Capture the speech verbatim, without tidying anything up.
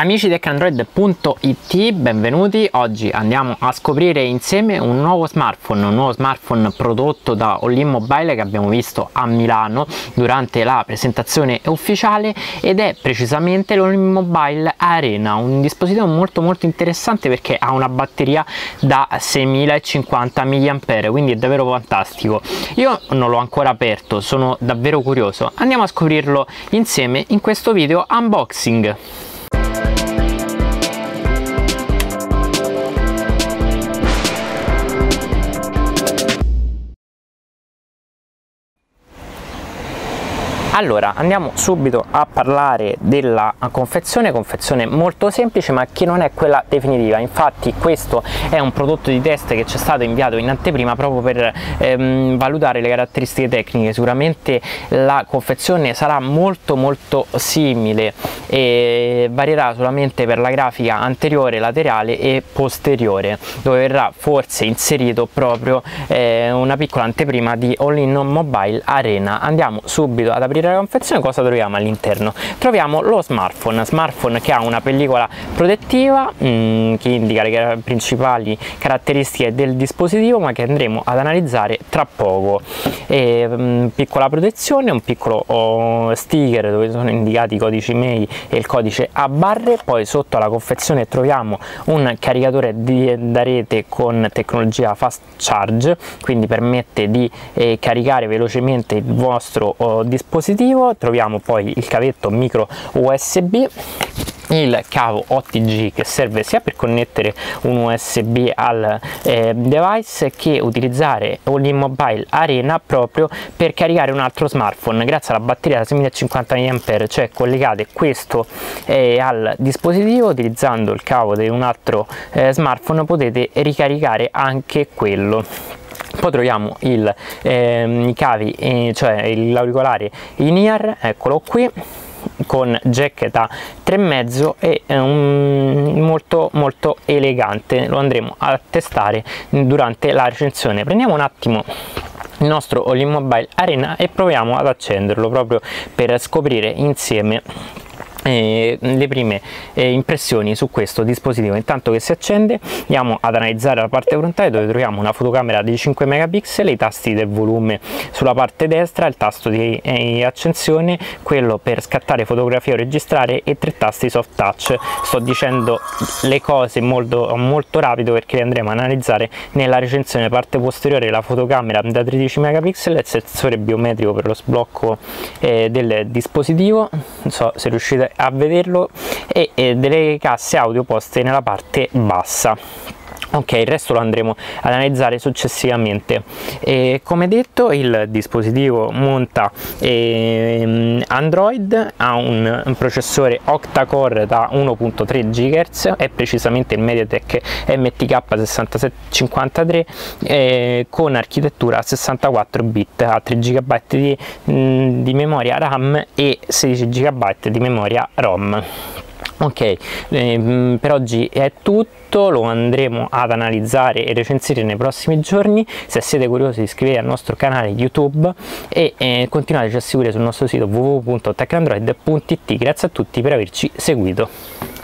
Amici TechAndroid.it, benvenuti. Oggi andiamo a scoprire insieme un nuovo smartphone, un nuovo smartphone prodotto da Allinmobile che abbiamo visto a Milano durante la presentazione ufficiale, ed è precisamente l'Allinmobile Arena, un dispositivo molto molto interessante perché ha una batteria da seimilacinquanta milliampere, quindi è davvero fantastico. Io non l'ho ancora aperto, sono davvero curioso. Andiamo a scoprirlo insieme in questo video unboxing. Allora, andiamo subito a parlare della confezione, confezione molto semplice ma che non è quella definitiva. Infatti questo è un prodotto di test che ci è stato inviato in anteprima proprio per ehm, valutare le caratteristiche tecniche. Sicuramente la confezione sarà molto molto simile e varierà solamente per la grafica anteriore, laterale e posteriore, dove verrà forse inserito proprio eh, una piccola anteprima di Allinmobile Arena. Andiamo subito ad aprire la confezione. Cosa troviamo all'interno? Troviamo lo smartphone, smartphone che ha una pellicola protettiva mh, che indica le car principali caratteristiche del dispositivo, ma che andremo ad analizzare tra poco. E, mh, piccola protezione, un piccolo oh, sticker dove sono indicati i codici M E I e il codice a barre. Poi sotto alla confezione troviamo un caricatore di, da rete con tecnologia fast charge, quindi permette di eh, caricare velocemente il vostro oh, dispositivo. Troviamo poi il cavetto micro U S B, il cavo otto G che serve sia per connettere un U S B al eh, device che utilizzare Allinmobile Arena proprio per caricare un altro smartphone grazie alla batteria da seimilacinquanta milliampere, cioè collegate questo eh, al dispositivo utilizzando il cavo di un altro eh, smartphone, potete ricaricare anche quello. Poi troviamo il, ehm, i cavi, eh, cioè l'auricolare in-ear, eccolo qui, con jack da tre virgola cinque e um, molto molto elegante. Lo andremo a testare durante la recensione. Prendiamo un attimo il nostro Allinmobile Arena e proviamo ad accenderlo proprio per scoprire insieme Eh, le prime eh, impressioni su questo dispositivo. Intanto che si accende andiamo ad analizzare la parte frontale, dove troviamo una fotocamera di cinque megapixel, i tasti del volume sulla parte destra, il tasto di eh, accensione, quello per scattare fotografia o registrare e tre tasti soft touch. Sto dicendo le cose molto, molto rapido perché le andremo a analizzare nella recensione. Parte posteriore la fotocamera da tredici megapixel, il sensore biometrico per lo sblocco eh, del dispositivo, non so se riuscite a vederlo, e, e delle casse audio poste nella parte bassa. Ok, il resto lo andremo ad analizzare successivamente. E come detto, il dispositivo monta ehm, Android, ha un, un processore octa-core da uno virgola tre gigahertz, è precisamente il Mediatek M T K sessantasettecinquantatré eh, con architettura a sessantaquattro bit, ha tre giga di, mh, di memoria RAM e sedici giga di memoria ROM. Ok, ehm, per oggi è tutto. Lo andremo ad analizzare e recensire nei prossimi giorni. Se siete curiosi, iscrivetevi al nostro canale YouTube e eh, continuateci a seguire sul nostro sito w w w punto tech android punto it. Grazie a tutti per averci seguito.